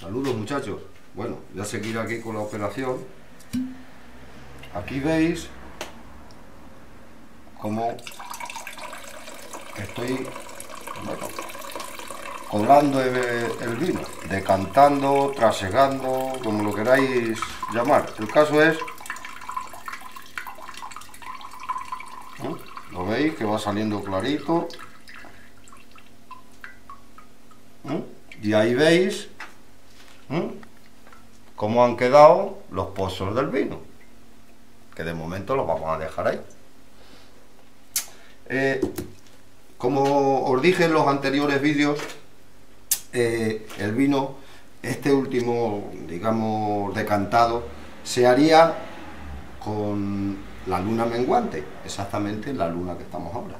Saludos, muchachos. Bueno, voy a seguir aquí con la operación. Aquí veis cómo estoy, bueno, colando el vino, decantando, trasegando, como lo queráis llamar. El caso es, ¿no? Lo veis que va saliendo clarito, ¿no? Y ahí veis, ¿no?, cómo han quedado los pozos del vino, que de momento los vamos a dejar ahí. Como os dije en los anteriores vídeos, el vino, este último, digamos, decantado, se haría con la luna menguante, exactamente la luna que estamos ahora.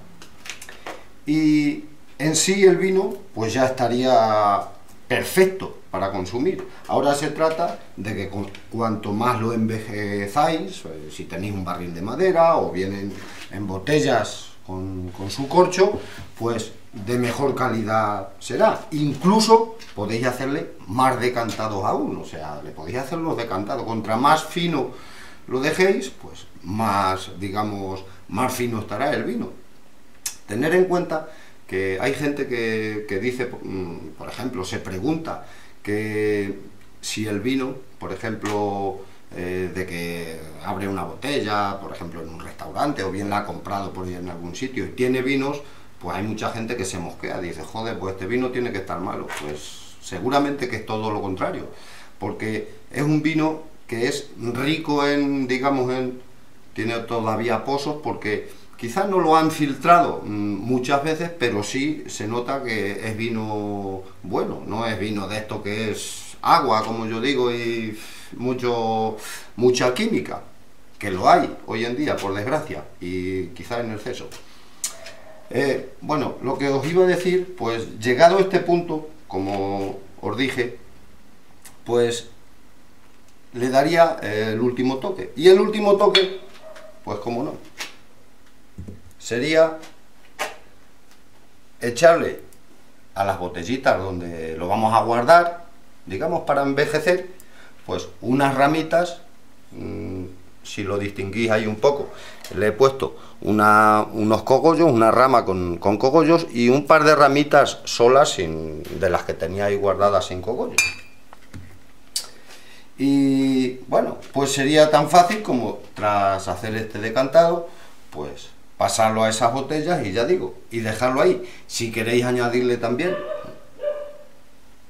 Y en sí el vino pues ya estaría perfecto para consumir. Ahora se trata de que cuanto más lo envejezáis, si tenéis un barril de madera o vienen en botellas con su corcho, pues de mejor calidad será. Incluso podéis hacerle más decantados aún, o sea, le podéis hacer los decantados. Contra más fino lo dejéis, pues más, digamos, más fino estará el vino. Tener en cuenta que hay gente que dice, por ejemplo, se pregunta que si el vino, por ejemplo, de que abre una botella, por ejemplo, en un restaurante, o bien la ha comprado por ahí en algún sitio y tiene vinos, pues hay mucha gente que se mosquea, dice, joder, pues este vino tiene que estar malo. Pues seguramente que es todo lo contrario, porque es un vino que es rico en, digamos, tiene todavía pozos, porque quizás no lo han filtrado muchas veces, pero sí se nota que es vino bueno, no es vino de esto que es agua, como yo digo, y mucha química, que lo hay hoy en día, por desgracia, y quizás en exceso. Bueno, lo que os iba a decir, pues llegado a este punto, como os dije, pues le daría el último toque. Y el último toque, pues como no, sería echarle a las botellitas donde lo vamos a guardar, digamos, para envejecer, pues unas ramitas. Si lo distinguís ahí un poco, le he puesto unos cogollos, una rama con cogollos y un par de ramitas solas, de las que tenía ahí guardadas sin cogollos. Y bueno, pues sería tan fácil como, tras hacer este decantado, pues pasarlo a esas botellas y ya digo, y dejarlo ahí. Si queréis añadirle también,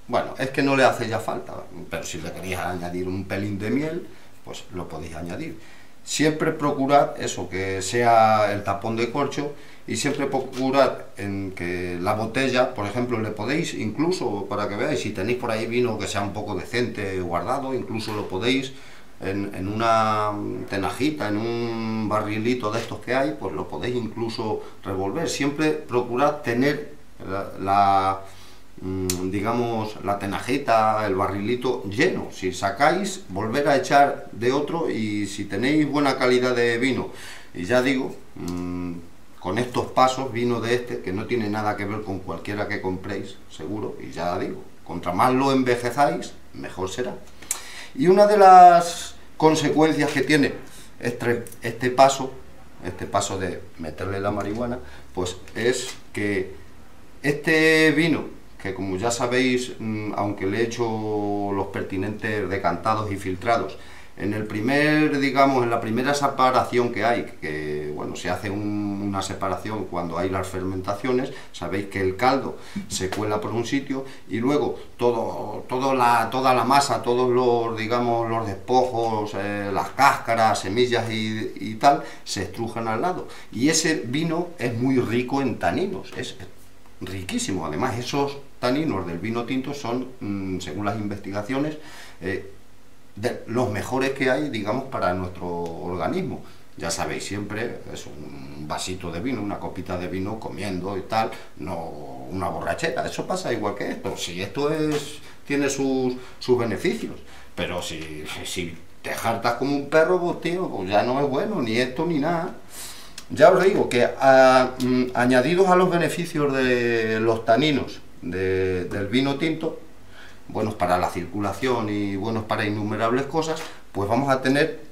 bueno, es que no le hace ya falta, pero si le queréis añadir un pelín de miel, pues lo podéis añadir. Siempre procurad eso, que sea el tapón de corcho, y siempre procurad en que la botella, por ejemplo, le podéis, incluso para que veáis, si tenéis por ahí vino que sea un poco decente guardado, incluso lo podéis en una tenajita, en un barrilito de estos que hay, pues lo podéis incluso revolver. Siempre procurad tener digamos, la tenajeta, el barrilito lleno. Si sacáis, volver a echar de otro, y si tenéis buena calidad de vino, y ya digo, con estos pasos, vino de este que no tiene nada que ver con cualquiera que compréis, seguro, y ya digo, contra más lo envejezáis, mejor será. Y una de las consecuencias que tiene este paso de meterle la marihuana, pues es que este vino, que como ya sabéis, aunque le he hecho los pertinentes decantados y filtrados, en la primera separación que hay, que bueno, se hace una separación cuando hay las fermentaciones, sabéis que el caldo se cuela por un sitio y luego toda la masa, todos los, digamos, los despojos, las cáscaras, semillas y tal, se estrujan al lado. Y ese vino es muy rico en taninos, es riquísimo. Además, esos taninos del vino tinto son, según las investigaciones, de los mejores que hay, digamos, para nuestro organismo. Ya sabéis, siempre es un vasito de vino, una copita de vino comiendo y tal, no una borrachera. Eso pasa igual que esto. Si esto tiene sus beneficios, pero si te jartas como un perro, pues, tío, pues ya no es bueno, ni esto ni nada. Ya os digo que añadidos a los beneficios de los taninos del vino tinto, buenos para la circulación y buenos para innumerables cosas, pues vamos a tener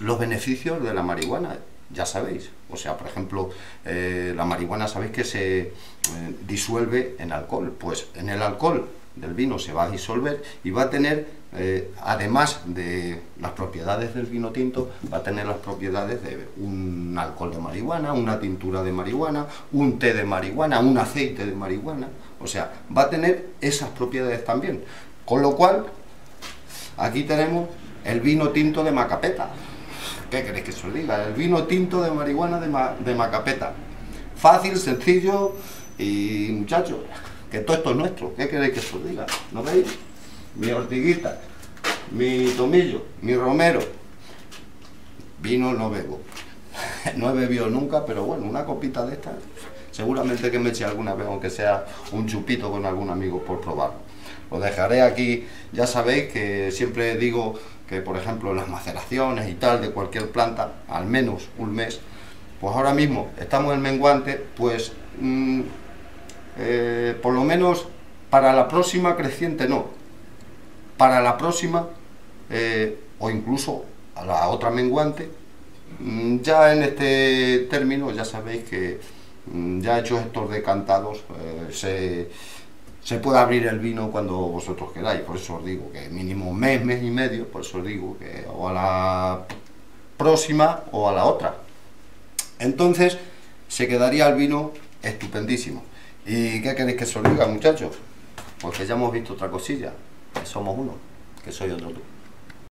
los beneficios de la marihuana, ya sabéis. O sea, por ejemplo, la marihuana sabéis que se disuelve en alcohol, pues en el alcohol del vino se va a disolver y va a tener, además de las propiedades del vino tinto, va a tener las propiedades de un alcohol de marihuana, una tintura de marihuana, un té de marihuana, un aceite de marihuana. O sea, va a tener esas propiedades también. Con lo cual, aquí tenemos el vino tinto de Makapeta. ¿Qué queréis que os diga? El vino tinto de marihuana de Makapeta. Fácil, sencillo y, muchachos, que todo esto es nuestro. ¿Qué queréis que os diga? ¿No veis? Mi ortiguita, mi tomillo, mi romero. Vino no bebo. No he bebido nunca, pero bueno, una copita de estas, seguramente que me eche alguna vez, aunque sea un chupito con algún amigo, por probarlo. Lo dejaré aquí. Ya sabéis que siempre digo que, por ejemplo, en las maceraciones y tal de cualquier planta, al menos un mes. Pues ahora mismo estamos en menguante, pues por lo menos para la próxima creciente no, para la próxima o incluso a la otra menguante, ya en este término ya sabéis que ya hechos estos decantados se puede abrir el vino cuando vosotros queráis. Por eso os digo que mínimo un mes, mes y medio, por eso os digo que o a la próxima o a la otra. Entonces se quedaría el vino estupendísimo. ¿Y qué queréis que os diga, muchachos? Porque ya hemos visto otra cosilla, que somos uno, que soy otro tú.